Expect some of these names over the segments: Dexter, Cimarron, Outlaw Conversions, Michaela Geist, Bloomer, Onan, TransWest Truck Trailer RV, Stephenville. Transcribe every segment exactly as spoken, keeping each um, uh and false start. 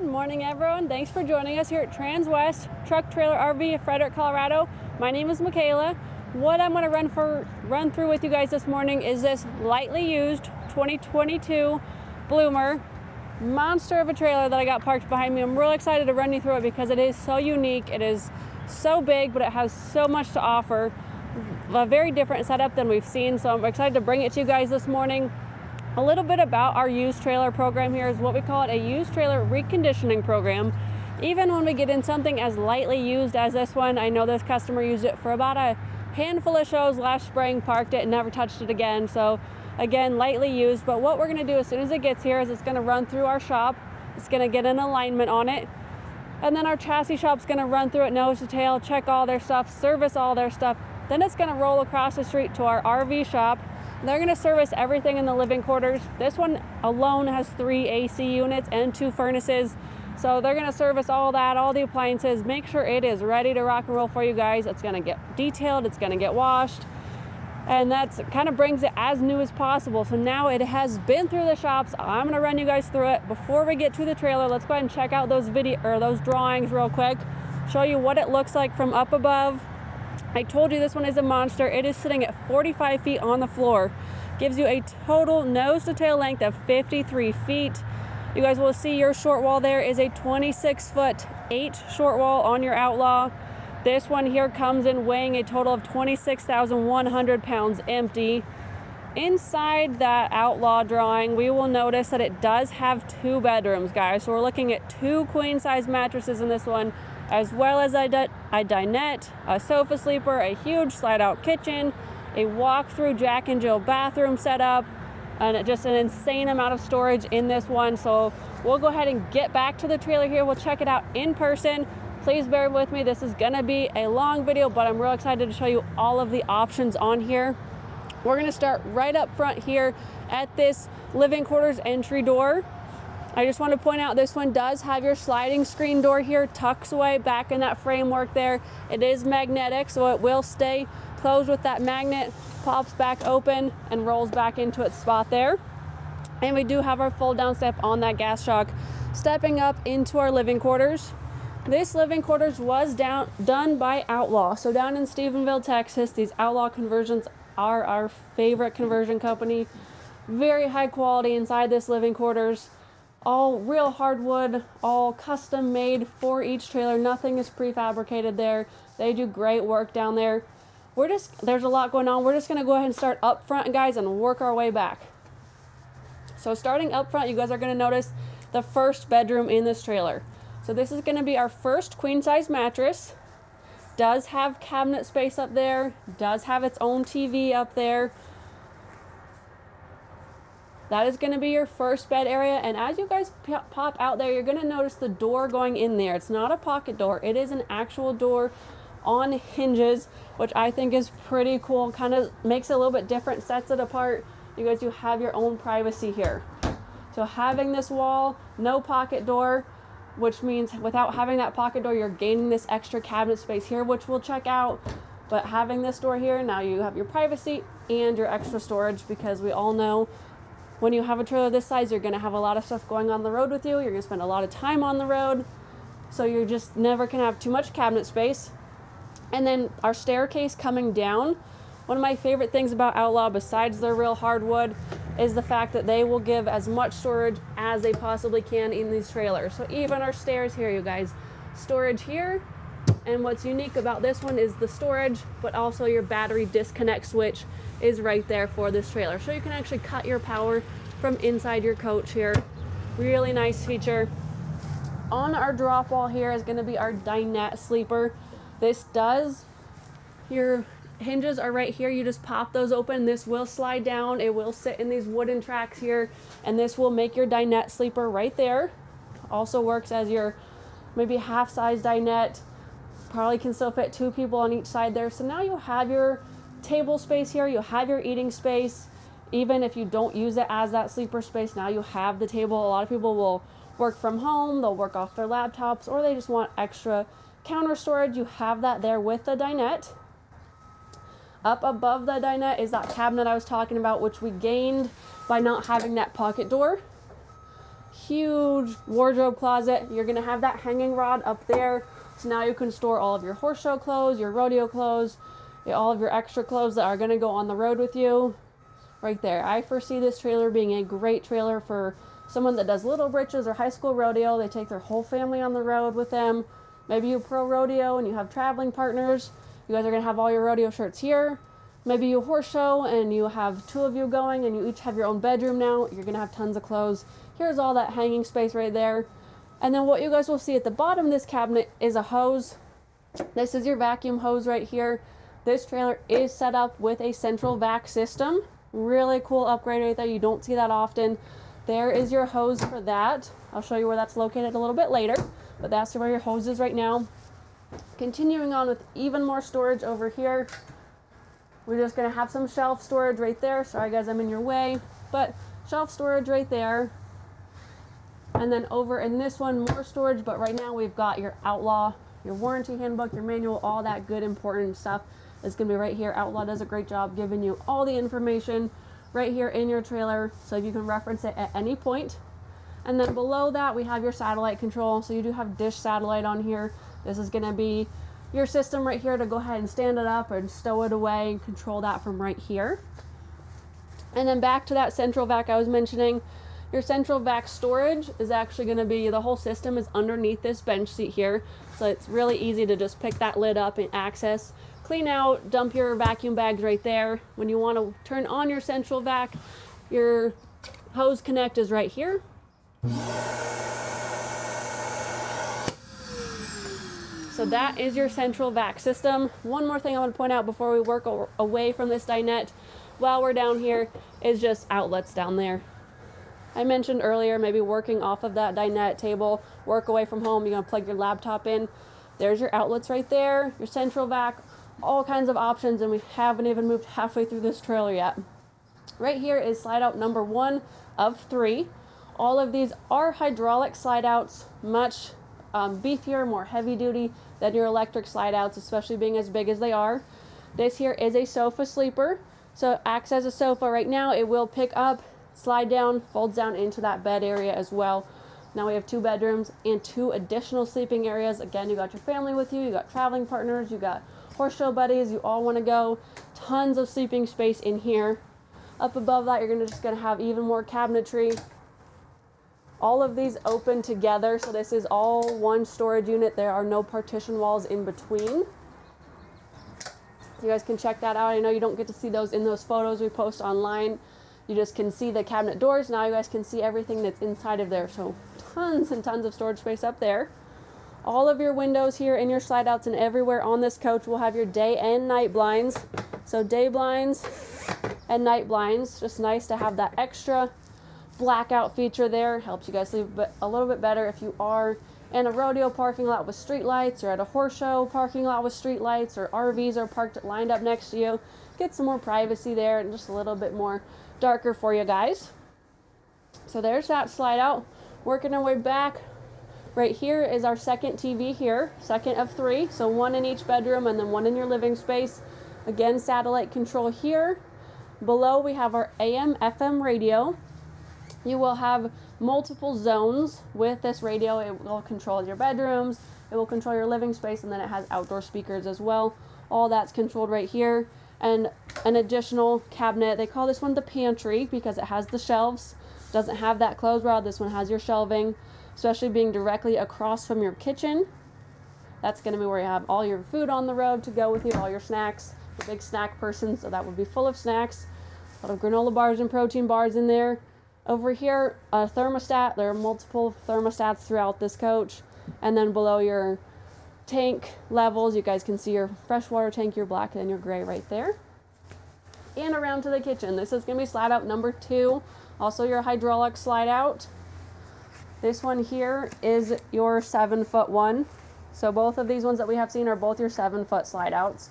Good morning, everyone. Thanks for joining us here at TransWest Truck Trailer R V of Frederick, Colorado. My name is Michaela. What I'm going to run for run through with you guys this morning is this lightly used twenty twenty-two Bloomer monster of a trailer that I got parked behind me. I'm real excited to run you through it because it is so unique. It is so big, but it has so much to offer. A very different setup than we've seen, so I'm excited to bring it to you guys this morning. A little bit about our used trailer program here is what we call it, a used trailer reconditioning program. Even when we get in something as lightly used as this one, I know this customer used it for about a handful of shows last spring, parked it and never touched it again. So again, lightly used, but what we're gonna do as soon as it gets here is it's gonna run through our shop, it's gonna get an alignment on it, and then our chassis shop's gonna run through it nose to tail, check all their stuff, service all their stuff. Then it's gonna roll across the street to our R V shop. They're gonna service everything in the living quarters. This one alone has three A C units and two furnaces. So they're gonna service all that, all the appliances, make sure it is ready to rock and roll for you guys. It's gonna get detailed, it's gonna get washed. And that's kind of brings it as new as possible. So now it has been through the shops. I'm gonna run you guys through it. Before we get to the trailer, let's go ahead and check out those video or those drawings real quick. Show you what it looks like from up above. I told you this one is a monster. It is sitting at forty-five feet on the floor. Gives you a total nose to tail length of fifty-three feet. You guys will see your short wall there is a twenty-six foot eight short wall on your Outlaw. This one here comes in weighing a total of twenty-six thousand one hundred pounds empty. Inside that Outlaw drawing, we will notice that it does have two bedrooms, guys. So we're looking at two queen size mattresses in this one, as well as a, a dinette, a sofa sleeper, a huge slide-out kitchen, a walk-through Jack and Jill bathroom setup, and just an insane amount of storage in this one. So we'll go ahead and get back to the trailer here. We'll check it out in person. Please bear with me. This is gonna be a long video, but I'm real excited to show you all of the options on here. We're gonna start right up front here at this living quarters entry door. I just want to point out this one does have your sliding screen door here, tucks away back in that framework there. It is magnetic, so it will stay closed with that magnet, pops back open and rolls back into its spot there. And we do have our fold down step on that gas shock. Stepping up into our living quarters. This living quarters was down, done by Outlaw. So down in Stephenville, Texas, these Outlaw Conversions are our favorite conversion company. Very high quality inside this living quarters. All real hardwood, all custom made for each trailer. Nothing is prefabricated there. They do great work down there. We're just, there's a lot going on. We're just gonna go ahead and start up front, guys, and work our way back. So starting up front, you guys are gonna notice the first bedroom in this trailer. So this is gonna be our first queen size mattress. Does have cabinet space up there. Does have its own T V up there. That is gonna be your first bed area. And as you guys pop out there, you're gonna notice the door going in there. It's not a pocket door. It is an actual door on hinges, which I think is pretty cool. Kind of makes it a little bit different, sets it apart. You guys do have your own privacy here. So having this wall, no pocket door, which means without having that pocket door, you're gaining this extra cabinet space here, which we'll check out. But having this door here, now you have your privacy and your extra storage, because we all know when you have a trailer this size, you're gonna have a lot of stuff going on the road with you. You're gonna spend a lot of time on the road. So you're just never gonna have too much cabinet space. And then our staircase coming down. One of my favorite things about Outlaw, besides their real hardwood, is the fact that they will give as much storage as they possibly can in these trailers. So even our stairs here, you guys, storage here. And what's unique about this one is the storage, but also your battery disconnect switch is right there for this trailer. So you can actually cut your power from inside your coach here. Really nice feature. On our drop wall here is gonna be our dinette sleeper. This does, your hinges are right here. You just pop those open. This will slide down. It will sit in these wooden tracks here, and this will make your dinette sleeper right there. Also works as your maybe half-size dinette. Probably can still fit two people on each side there. So now you have your table space here, you have your eating space. Even if you don't use it as that sleeper space, now you have the table. A lot of people will work from home, they'll work off their laptops, or they just want extra counter storage. You have that there with the dinette. Up above the dinette is that cabinet I was talking about, which we gained by not having that pocket door. huge wardrobe closet. You're gonna have that hanging rod up there. So now you can store all of your horse show clothes, your rodeo clothes, all of your extra clothes that are gonna go on the road with you right there. I foresee this trailer being a great trailer for someone that does little britches or high school rodeo. They take their whole family on the road with them. Maybe you pro rodeo and you have traveling partners. You guys are gonna have all your rodeo shirts here. Maybe you horse show and you have two of you going and you each have your own bedroom now. You're gonna have tons of clothes. Here's all that hanging space right there. And then what you guys will see at the bottom of this cabinet is a hose. This is your vacuum hose right here. This trailer is set up with a central vac system. Really cool upgrade right there. You don't see that often. There is your hose for that. I'll show you where that's located a little bit later, but that's where your hose is right now. Continuing on with even more storage over here. We're just gonna have some shelf storage right there. Sorry guys, I'm in your way, but shelf storage right there. And then over in this one, more storage, but right now we've got your Outlaw, your warranty handbook, your manual, all that good important stuff is gonna be right here. Outlaw does a great job giving you all the information right here in your trailer, so you can reference it at any point. And then below that, we have your satellite control. So you do have dish satellite on here. This is gonna be your system right here to go ahead and stand it up and stow it away and control that from right here. And then back to that central vac I was mentioning, your central vac storage is actually gonna be, the whole system is underneath this bench seat here. So it's really easy to just pick that lid up and access, clean out, dump your vacuum bags right there. When you wanna turn on your central vac, your hose connect is right here. So that is your central vac system. One more thing I want to point out before we work away from this dinette while we're down here is just outlets down there. I mentioned earlier, maybe working off of that dinette table, work away from home, you're gonna plug your laptop in. There's your outlets right there, your central vac, all kinds of options, and we haven't even moved halfway through this trailer yet. Right here is slide out number one of three. All of these are hydraulic slide outs, much Um, beefier, more heavy duty than your electric slide outs, especially being as big as they are. This here is a sofa sleeper, so it acts as a sofa right now. It will pick up, slide down, folds down into that bed area as well. Now we have two bedrooms and two additional sleeping areas. Again, you got your family with you, you got traveling partners, you got horse show buddies, you all want to go. Tons of sleeping space in here. Up above that, you're gonna just gonna have even more cabinetry. All of these open together, so this is all one storage unit. There are no partition walls in between. You guys can check that out. I know you don't get to see those in those photos we post online. You just can see the cabinet doors. Now you guys can see everything that's inside of there. So tons and tons of storage space up there. All of your windows here and your slide outs and everywhere on this coach will have your day and night blinds. So day blinds and night blinds. Just nice to have that extra blackout feature there. Helps you guys sleep a little bit better if you are in a rodeo parking lot with street lights, or at a horse show parking lot with street lights, or R Vs are parked lined up next to you. Get some more privacy there and just a little bit more darker for you guys. So there's that slide out. Working our way back, right here is our second T V here, second of three. So one in each bedroom and then one in your living space. Again, satellite control here. Below we have our A M F M radio. You will have multiple zones with this radio. It will control your bedrooms, it will control your living space, and then it has outdoor speakers as well. All that's controlled right here. And an additional cabinet. They call this one the pantry because it has the shelves. It doesn't have that clothes rod. This one has your shelving, especially being directly across from your kitchen. That's going to be where you have all your food on the road to go with you, all your snacks. You're a big snack person, so that would be full of snacks. A lot of granola bars and protein bars in there. Over here, a thermostat. There are multiple thermostats throughout this coach. And then below your tank levels, you guys can see your freshwater tank, your black and your gray right there. And around to the kitchen. This is going to be slide out number two. Also your hydraulic slide out. This one here is your seven foot one. So both of these ones that we have seen are both your seven foot slide outs.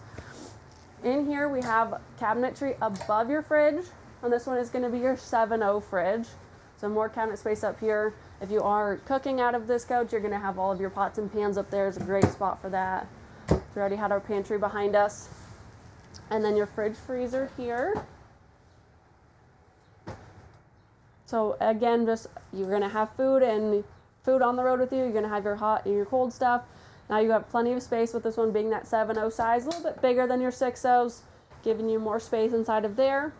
In here we have cabinetry above your fridge. And this one is going to be your seven oh fridge. So more cabinet space up here. If you are cooking out of this coach, you're going to have all of your pots and pans up there. It's a great spot for that. We already had our pantry behind us. And then your fridge freezer here. So again, just you're gonna have food and food on the road with you. You're gonna have your hot and your cold stuff. Now you have plenty of space with this one being that seven oh size, a little bit bigger than your six ohs, giving you more space inside of there.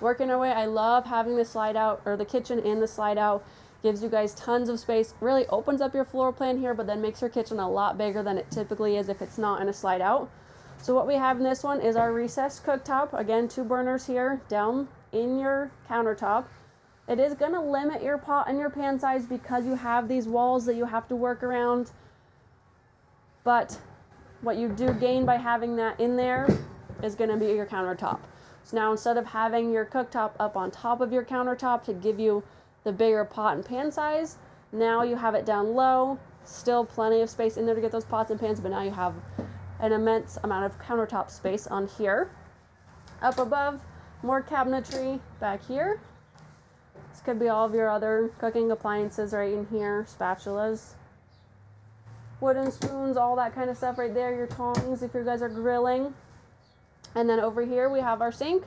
Working our way, I love having the slide out, or the kitchen and the slide out. Gives you guys tons of space, really opens up your floor plan here, but then makes your kitchen a lot bigger than it typically is if it's not in a slide out. So what we have in this one is our recessed cooktop. Again, two burners here down in your countertop. It is gonna limit your pot and your pan size because you have these walls that you have to work around. But what you do gain by having that in there is gonna be your countertop. So now instead of having your cooktop up on top of your countertop to give you the bigger pot and pan size, now you have it down low, still plenty of space in there to get those pots and pans, but now you have an immense amount of countertop space on here. Up above, more cabinetry back here. This could be all of your other cooking appliances right in here, spatulas, wooden spoons, all that kind of stuff right there, your tongs if you guys are grilling. And then over here we have our sink.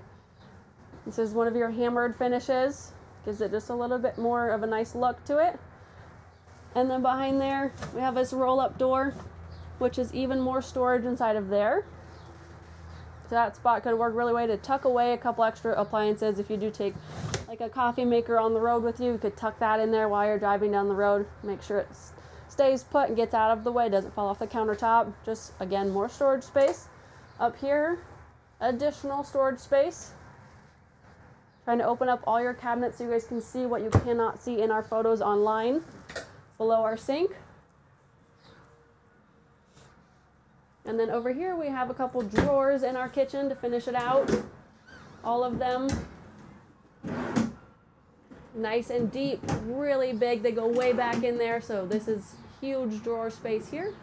This is one of your hammered finishes. Gives it just a little bit more of a nice look to it. And then behind there, we have this roll-up door, which is even more storage inside of there. So that spot could work really well to tuck away a couple extra appliances. If you do take like a coffee maker on the road with you, you could tuck that in there while you're driving down the road. Make sure it stays put and gets out of the way, doesn't fall off the countertop. Just, again, more storage space. Up here, additional storage space. Trying to open up all your cabinets so you guys can see what you cannot see in our photos online. Below our sink. And then over here we have a couple drawers in our kitchen to finish it out. All of them nice and deep, really big. They go way back in there, so this is huge drawer space here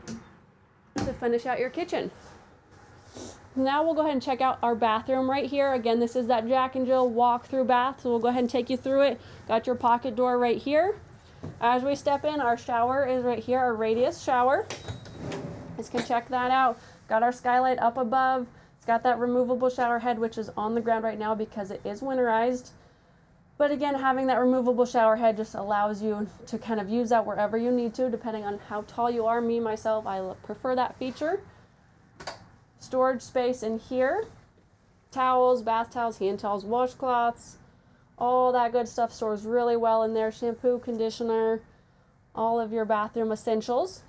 to finish out your kitchen. Now we'll go ahead and check out our bathroom right here. Again, this is that Jack and Jill walk-through bath, so we'll go ahead and take you through it. Got your pocket door right here. As we step in, our shower is right here, our radius shower. You can check that out. Got our skylight up above. It's got that removable shower head, which is on the ground right now because it is winterized. But again, having that removable shower head just allows you to kind of use that wherever you need to, depending on how tall you are. Me, myself, I prefer that feature. Storage space in here, towels, bath towels, hand towels, washcloths, all that good stuff stores really well in there. Shampoo, conditioner, all of your bathroom essentials.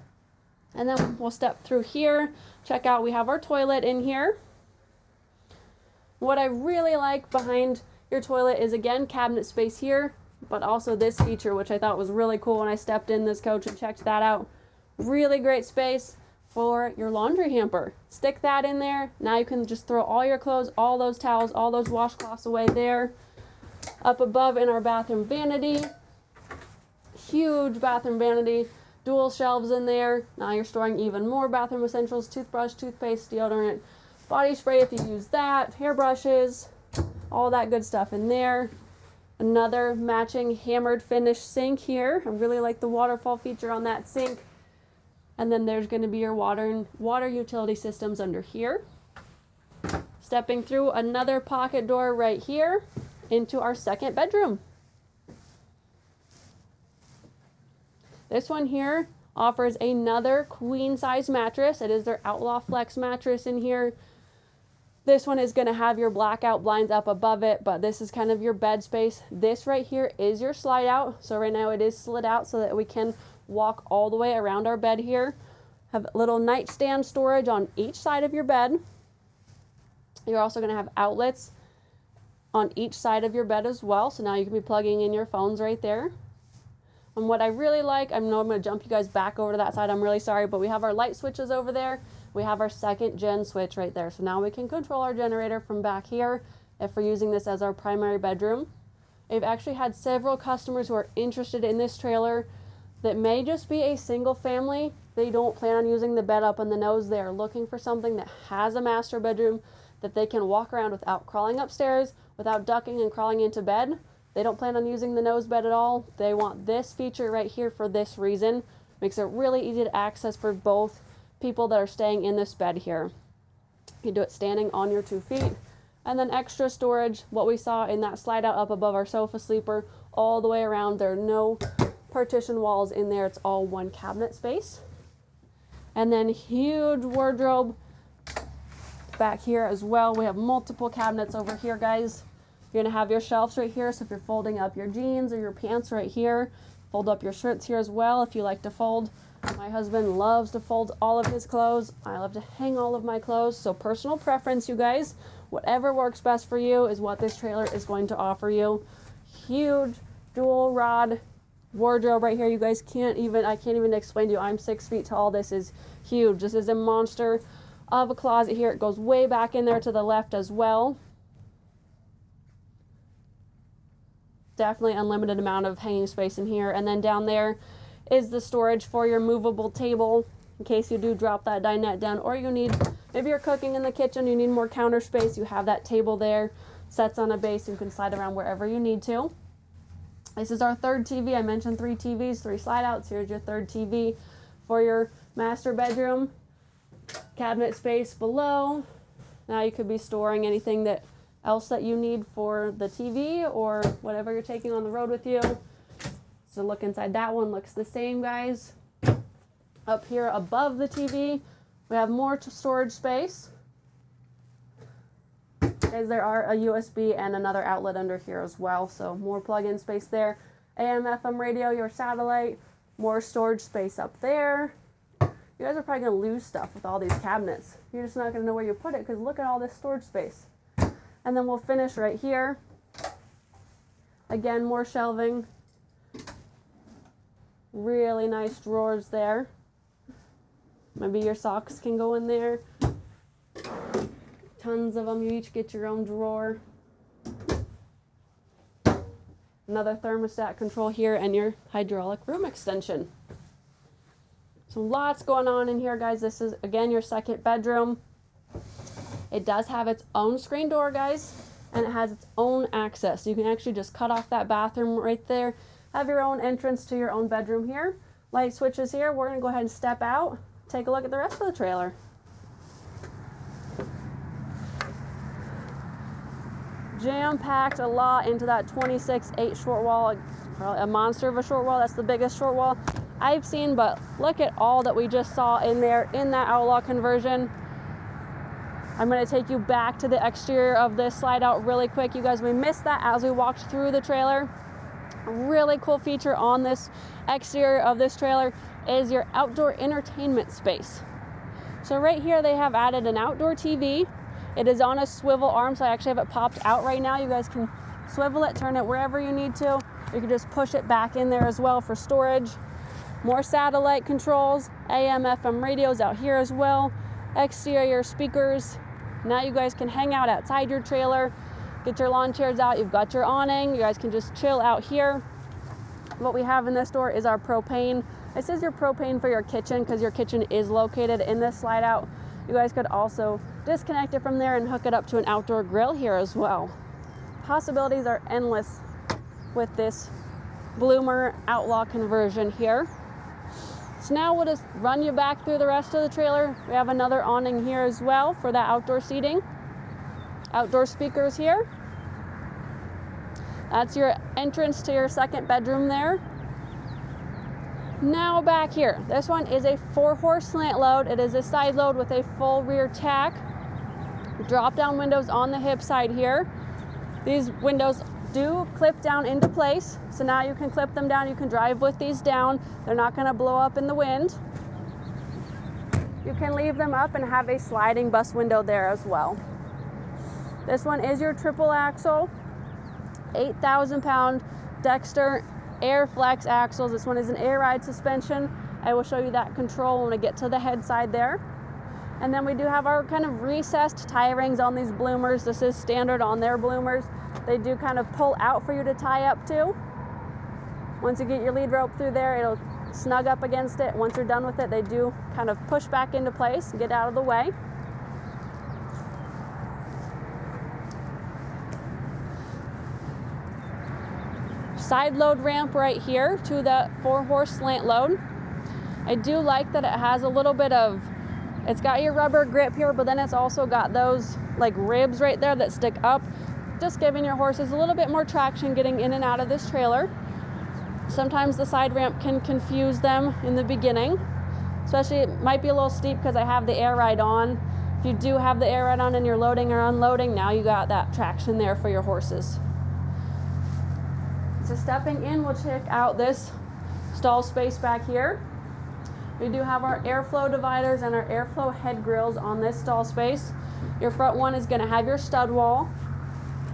And then we'll step through here, check out, we have our toilet in here. What I really like behind your toilet is, again, cabinet space here, but also this feature, which I thought was really cool when I stepped in this coach and checked that out. Really great space for your laundry hamper. Stick that in there. Now you can just throw all your clothes, all those towels, all those washcloths away there. Up above in our bathroom vanity, huge bathroom vanity, dual shelves in there. Now you're storing even more bathroom essentials, toothbrush, toothpaste, deodorant, body spray if you use that, hairbrushes, all that good stuff in there. Another matching hammered finish sink here. I really like the waterfall feature on that sink. And then there's going to be your water and water utility systems under here. Stepping through another pocket door right here into our second bedroom. This one here offers another queen size mattress. It is their Outlaw Flex mattress in here. This one is going to have your blackout blinds up above it, but this is kind of your bed space. This right here is your slide out. So right now it is slid out so that we can walk all the way around our bed here. Have little nightstand storage on each side of your bed. You're also going to have outlets on each side of your bed as well. So now you can be plugging in your phones right there. And what I really like, I know I'm going to jump you guys back over to that side, I'm really sorry, but we have our light switches over there. We have our second gen switch right there. So now we can control our generator from back here if we're using this as our primary bedroom. I've actually had several customers who are interested in this trailer that may just be a single family. They don't plan on using the bed up on the nose. They are looking for something that has a master bedroom that they can walk around without crawling upstairs, without ducking and crawling into bed. They don't plan on using the nose bed at all. They want this feature right here for this reason. Makes it really easy to access for both people that are staying in this bed here. You can do it standing on your two feet, And then extra storage, what we saw in that slide out up above our sofa sleeper, all the way around. There are no partition walls in there. It's all one cabinet space. And then huge wardrobe back here as well. We have multiple cabinets over here, guys. You're gonna have your shelves right here. So if you're folding up your jeans or your pants right here, fold up your shirts here as well if you like to fold. My husband loves to fold all of his clothes. I love to hang all of my clothes. So personal preference, you guys. Whatever works best for you is what this trailer is going to offer you. Huge dual rod wardrobe right here. You guys can't even, I can't even explain to you. I'm six feet tall. This is huge. This is a monster of a closet here. It goes way back in there to the left as well. Definitely unlimited amount of hanging space in here. And then down there is the storage for your movable table in case you do drop that dinette down, or you need, if you're cooking in the kitchen, you need more counter space, you have that table there. Sets on a base, you can slide around wherever you need to. This is our third T V. I mentioned three T Vs, three slide outs. Here's your third T V for your master bedroom. Cabinet space below. Now you could be storing anything that else that you need for the T V or whatever you're taking on the road with you. So look inside, that one looks the same, guys. Up here above the T V, we have more storage space. Guys, there are a U S B and another outlet under here as well, so more plug-in space there. A M F M radio, your satellite, more storage space up there. You guys are probably going to lose stuff with all these cabinets. You're just not going to know where you put it because look at all this storage space. And then we'll finish right here. Again, more shelving. Really nice drawers there. Maybe your socks can go in there. Tons of them. You each get your own drawer. Another thermostat control here and your hydraulic room extension. So lots going on in here, guys. This is, again, your second bedroom. It does have its own screen door, guys, and it has its own access. So you can actually just cut off that bathroom right there. Have your own entrance to your own bedroom here. Light switches here. We're going to go ahead and step out, take a look at the rest of the trailer. Jam-packed a lot into that twenty-six eight short wall, a monster of a short wall. That's the biggest short wall I've seen, but look at all that we just saw in there in that Outlaw conversion. I'm going to take you back to the exterior of this slide out really quick. You guys, we missed that as we walked through the trailer. A really cool feature on this exterior of this trailer is your outdoor entertainment space. So right here they have added an outdoor T V. It is on a swivel arm, so I actually have it popped out right now. You guys can swivel it, turn it wherever you need to. You can just push it back in there as well for storage. More satellite controls, A M F M radios out here as well, exterior speakers. Now you guys can hang out outside your trailer, get your lawn chairs out, you've got your awning, you guys can just chill out here. What we have in this door is our propane. This is your propane for your kitchen because your kitchen is located in this slide out. You guys could also disconnect it from there and hook it up to an outdoor grill here as well. Possibilities are endless with this Bloomer Outlaw conversion here. So now we'll just run you back through the rest of the trailer. We have another awning here as well for that outdoor seating. Outdoor speakers here. That's your entrance to your second bedroom there. Now back here. This one is a four-horse slant load. It is a side load with a full rear tack. Drop-down windows on the hip side here. These windows do clip down into place, so now you can clip them down. You can drive with these down. They're not going to blow up in the wind. You can leave them up and have a sliding bus window there as well. This one is your triple axle, eight thousand pound Dexter Air Flex axles. This one is an air ride suspension. I will show you that control when I get to the head side there. And then we do have our kind of recessed tie rings on these Bloomers. This is standard on their Bloomers. They do kind of pull out for you to tie up to. Once you get your lead rope through there, it'll snug up against it. Once you're done with it, they do kind of push back into place and get out of the way. Side load ramp right here to the four horse slant load. I do like that it has a little bit of, it's got your rubber grip here, but then it's also got those like ribs right there that stick up, just giving your horses a little bit more traction getting in and out of this trailer. Sometimes the side ramp can confuse them in the beginning, especially it might be a little steep because I have the air ride on. If you do have the air ride on and you're loading or unloading, now you got that traction there for your horses. So stepping in, we'll check out this stall space back here. We do have our airflow dividers and our airflow head grills on this stall space. Your front one is going to have your stud wall.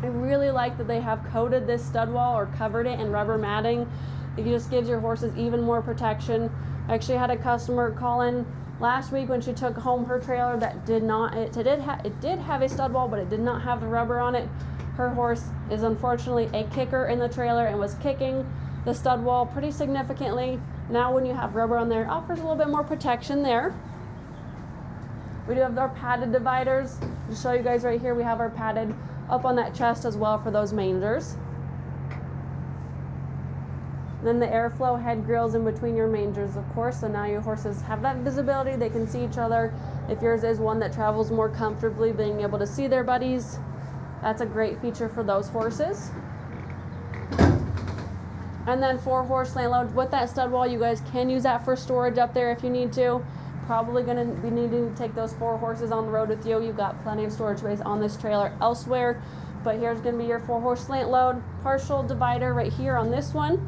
I really like that they have coated this stud wall or covered it in rubber matting. It just gives your horses even more protection. I actually had a customer call in last week when she took home her trailer that did not, it did, ha it did have a stud wall, but it did not have the rubber on it. Her horse is unfortunately a kicker in the trailer and was kicking the stud wall pretty significantly. Now when you have rubber on there, it offers a little bit more protection there. We do have our padded dividers. I'll show you guys right here, we have our padded up on that chest as well for those mangers. Then the airflow head grills in between your mangers, of course, so now your horses have that visibility, they can see each other. If yours is one that travels more comfortably, being able to see their buddies, that's a great feature for those horses. And then four horse land load with that stud wall, you guys can use that for storage up there if you need to. Probably going to be needing to take those four horses on the road with you. You've got plenty of storage space on this trailer elsewhere, but here's going to be your four horse slant load, partial divider right here on this one,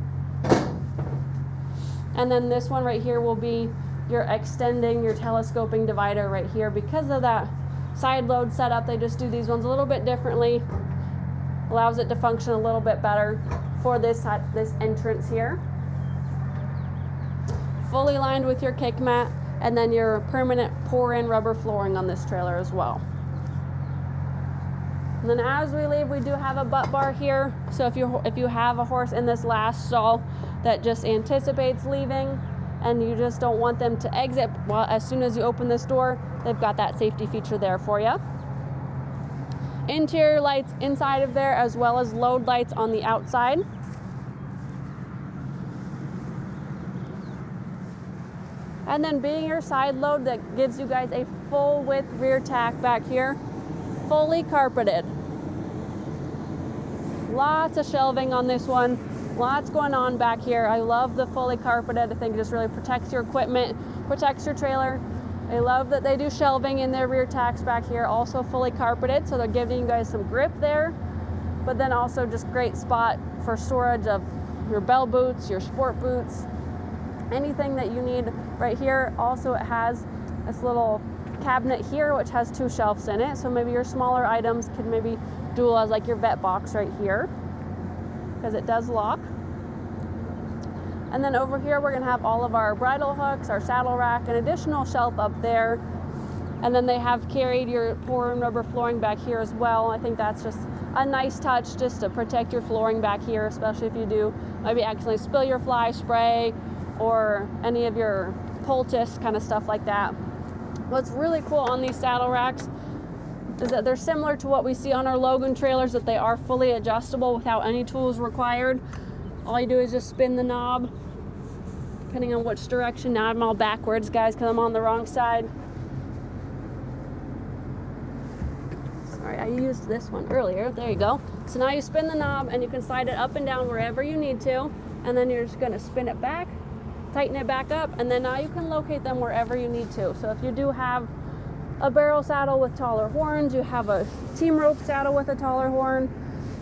and then this one right here will be your extending, your telescoping divider right here. Because of that side load setup, they just do these ones a little bit differently, allows it to function a little bit better for this side, this entrance here. Fully lined with your kick mat, and then your permanent pour-in rubber flooring on this trailer as well. And then as we leave, we do have a butt bar here. So if you if you have a horse in this last stall that just anticipates leaving and you just don't want them to exit, well, as soon as you open this door, they've got that safety feature there for you. Interior lights inside of there, as well as load lights on the outside. And then being your side load, that gives you guys a full width rear tack back here, fully carpeted. Lots of shelving on this one, lots going on back here. I love the fully carpeted. I think it just really protects your equipment, protects your trailer. I love that they do shelving in their rear tacks back here, also fully carpeted, so they're giving you guys some grip there, but then also just great spot for storage of your bell boots, your sport boots, anything that you need right here. Also, it has this little cabinet here which has two shelves in it, so maybe your smaller items can maybe dual as like your vet box right here, because it does lock. And then over here, we're gonna have all of our bridle hooks, our saddle rack, an additional shelf up there. And then they have carried your pour-in rubber flooring back here as well. I think that's just a nice touch, just to protect your flooring back here, especially if you do maybe accidentally spill your fly spray or any of your poultice, kind of stuff like that. What's really cool on these saddle racks is that they're similar to what we see on our Logan trailers, that they are fully adjustable without any tools required. All you do is just spin the knob, depending on which direction. Now I'm all backwards, guys, because I'm on the wrong side. Sorry, I used this one earlier. There you go. So now you spin the knob and you can slide it up and down wherever you need to. And then you're just going to spin it back, tighten it back up, and then now you can locate them wherever you need to. So if you do have a barrel saddle with taller horns, you have a team rope saddle with a taller horn,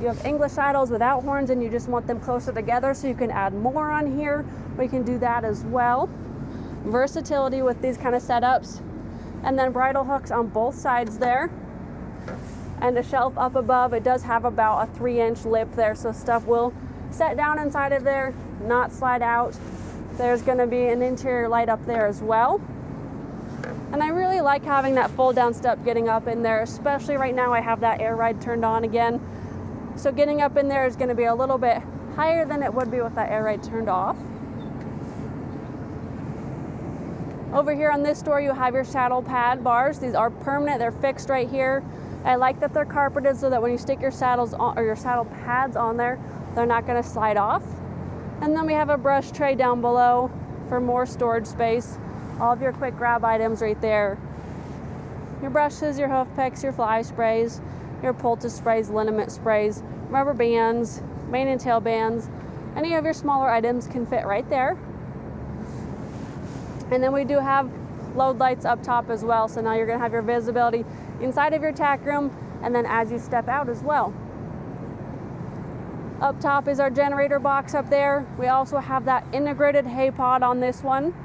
you have English saddles without horns and you just want them closer together, so you can add more on here. We can do that as well. Versatility with these kind of setups. And then bridle hooks on both sides there. And a shelf up above. It does have about a three inch lip there, so stuff will set down inside of there, not slide out. There's gonna be an interior light up there as well. And I really like having that fold down step getting up in there, especially right now I have that air ride turned on again. So getting up in there is going to be a little bit higher than it would be with that air ride turned off. Over here on this door, you have your saddle pad bars. These are permanent. They're fixed right here. I like that they're carpeted so that when you stick your saddles on, or your saddle pads on there, they're not going to slide off. And then we have a brush tray down below for more storage space. All of your quick grab items right there. your brushes, your hoof picks, your fly sprays, your poultice sprays, liniment sprays, rubber bands, mane and tail bands. Any of your smaller items can fit right there. And then we do have load lights up top as well. So now you're gonna have your visibility inside of your tack room and then as you step out as well. Up top is our generator box up there. We also have that integrated hay pod on this one.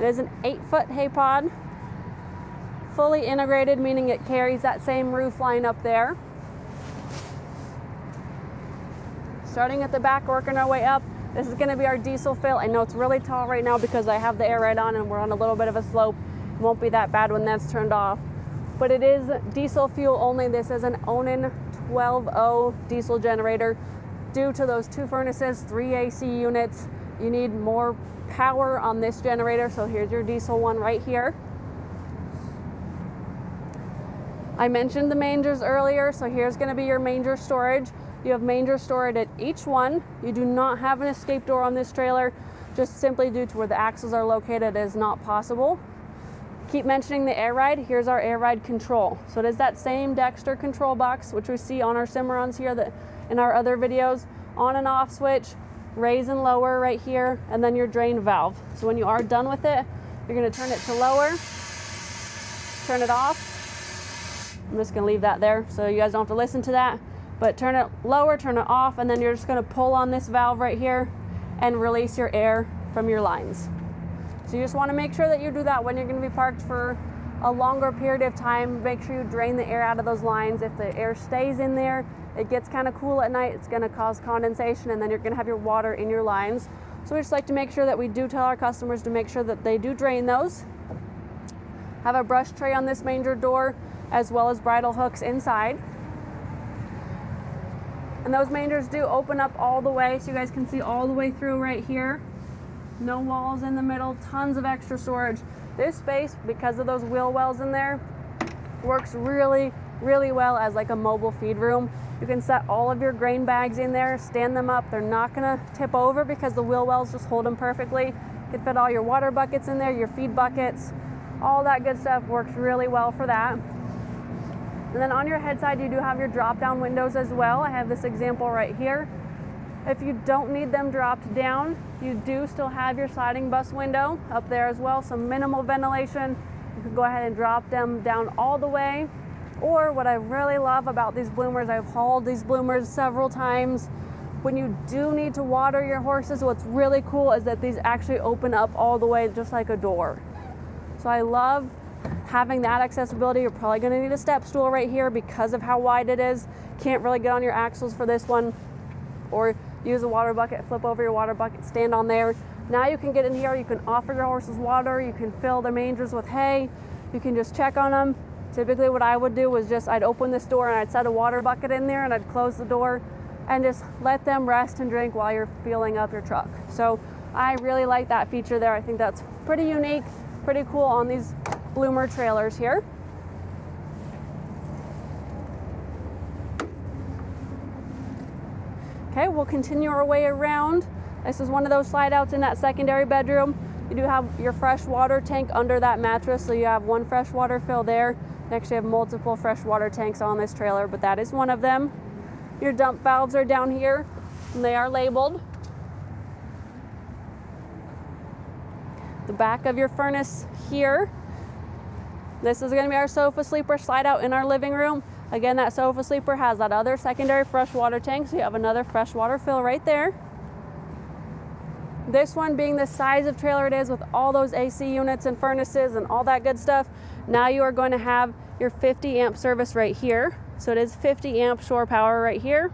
It is an eight foot hay pod, fully integrated, meaning it carries that same roof line up there. Starting at the back, working our way up. This is gonna be our diesel fill. I know it's really tall right now because I have the air right on and we're on a little bit of a slope. It won't be that bad when that's turned off. But it is diesel fuel only. This is an Onan twelve oh diesel generator. Due to those two furnaces, three A C units, you need more power on this generator. So here's your diesel one right here. I mentioned the mangers earlier, so here's gonna be your manger storage. You have manger storage at each one. You do not have an escape door on this trailer, just simply due to where the axles are located, it is not possible. Keep mentioning the air ride, here's our air ride control. So it is that same Dexter control box, which we see on our Cimarrons here that in our other videos, on and off switch, raise and lower right here, and then your drain valve. So when you are done with it, you're gonna turn it to lower, turn it off. I'm just gonna leave that there so you guys don't have to listen to that, but turn it lower, turn it off, and then you're just gonna pull on this valve right here and release your air from your lines. So you just wanna make sure that you do that when you're gonna be parked for a longer period of time. Make sure you drain the air out of those lines. If the air stays in there, it gets kind of cool at night, it's gonna cause condensation, and then you're gonna have your water in your lines. So we just like to make sure that we do tell our customers to make sure that they do drain those. Have a brush tray on this manger door, as well as bridle hooks inside. And those mangers do open up all the way, so you guys can see all the way through right here. No walls in the middle, tons of extra storage. This space, because of those wheel wells in there, works really, really well as like a mobile feed room. You can set all of your grain bags in there, stand them up. They're not gonna tip over because the wheel wells just hold them perfectly. You can fit all your water buckets in there, your feed buckets, all that good stuff works really well for that. And then on your head side, you do have your drop down windows as well. I have this example right here. If you don't need them dropped down, you do still have your sliding bus window up there as well. So minimal ventilation. You can go ahead and drop them down all the way. Or what I really love about these bloomers, I've hauled these bloomers several times. When you do need to water your horses, what's really cool is that these actually open up all the way just like a door. So I love having that accessibility. You're probably gonna need a step stool right here because of how wide it is. Can't really get on your axles for this one. Or use a water bucket, flip over your water bucket, stand on there. Now you can get in here, you can offer your horses water, you can fill their mangers with hay, you can just check on them. Typically what I would do was just, I'd open this door and I'd set a water bucket in there and I'd close the door and just let them rest and drink while you're filling up your truck. So I really like that feature there. I think that's pretty unique, pretty cool on these Bloomer trailers here. Okay, we'll continue our way around. This is one of those slide outs in that secondary bedroom. You do have your fresh water tank under that mattress, so you have one fresh water fill there. You actually have multiple fresh water tanks on this trailer, but that is one of them. Your dump valves are down here and they are labeled. The back of your furnace here. This is gonna be our sofa sleeper slide out in our living room. Again, that sofa sleeper has that other secondary fresh water tank, so you have another fresh water fill right there. This one, being the size of trailer it is with all those A C units and furnaces and all that good stuff, now you are going to have your fifty amp service right here. So it is fifty amp shore power right here.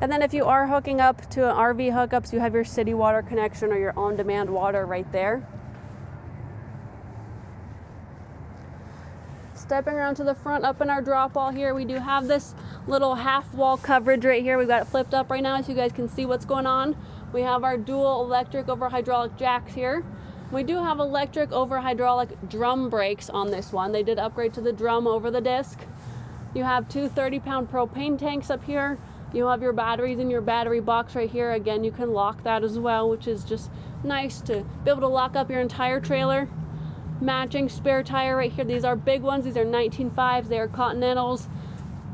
And then if you are hooking up to an R V hookups, you have your city water connection or your on-demand water right there. Stepping around to the front, up in our drop wall here, we do have this little half wall coverage right here. We've got it flipped up right now so you guys can see what's going on. We have our dual electric over hydraulic jacks here. We do have electric over hydraulic drum brakes on this one. They did upgrade to the drum over the disc. You have two thirty pound propane tanks up here. You have your batteries in your battery box right here. Again, you can lock that as well, which is just nice to be able to lock up your entire trailer. matching spare tire right here. These are big ones. These are nineteen fives. They are Continentals,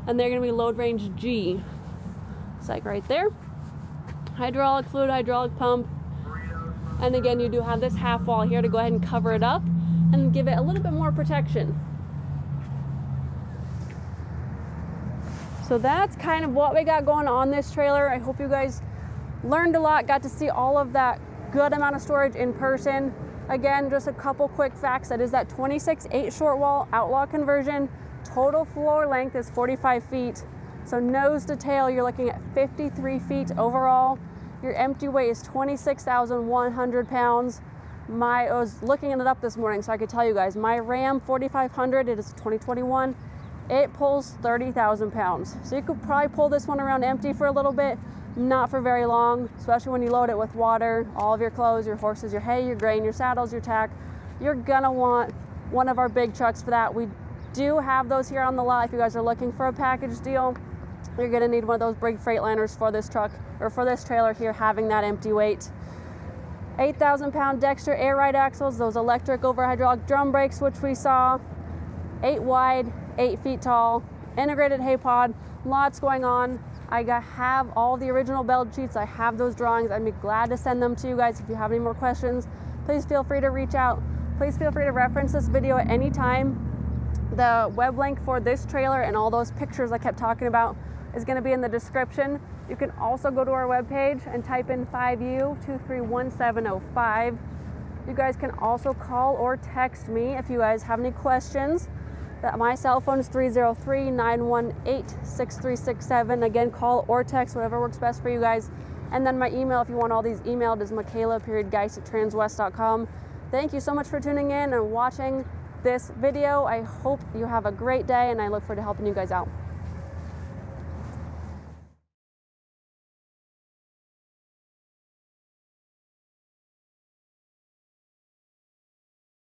and they're going to be load range G. It's like right there. Hydraulic fluid, hydraulic pump. And again, you do have this half wall here to go ahead and cover it up and give it a little bit more protection. So that's kind of what we got going on this trailer. I hope you guys learned a lot, got to see all of that good amount of storage in person. Again, just a couple quick facts. That is that twenty-six eight short wall Outlaw conversion. Total floor length is forty-five feet. So nose to tail, you're looking at fifty-three feet overall. Your empty weight is twenty-six thousand one hundred pounds. My, I was looking it up this morning so I could tell you guys, my Ram forty-five hundred, it is twenty twenty-one. It pulls thirty thousand pounds. So you could probably pull this one around empty for a little bit, not for very long, especially when you load it with water, all of your clothes, your horses, your hay, your grain, your saddles, your tack. You're gonna want one of our big trucks for that. We do have those here on the lot. If you guys are looking for a package deal, you're gonna need one of those big Freightliners for this truck, or for this trailer here, having that empty weight. eight thousand pound Dexter air ride axles, those electric over hydraulic drum brakes, which we saw, eight wide, eight feet tall, integrated hay pod, lots going on. I have all the original build sheets. I have those drawings. I'd be glad to send them to you guys. If you have any more questions, please feel free to reach out. Please feel free to reference this video at any time. The web link for this trailer and all those pictures I kept talking about is going to be in the description. You can also go to our webpage and type in five U two three one seven zero five. You guys can also call or text me if you guys have any questions. My cell phone is three zero three, nine one eight, six three six seven. Again, call or text, whatever works best for you guys. And then my email, if you want all these emailed, is Michaela Geist at transwest dot com. Thank you so much for tuning in and watching this video. I hope you have a great day, and I look forward to helping you guys out.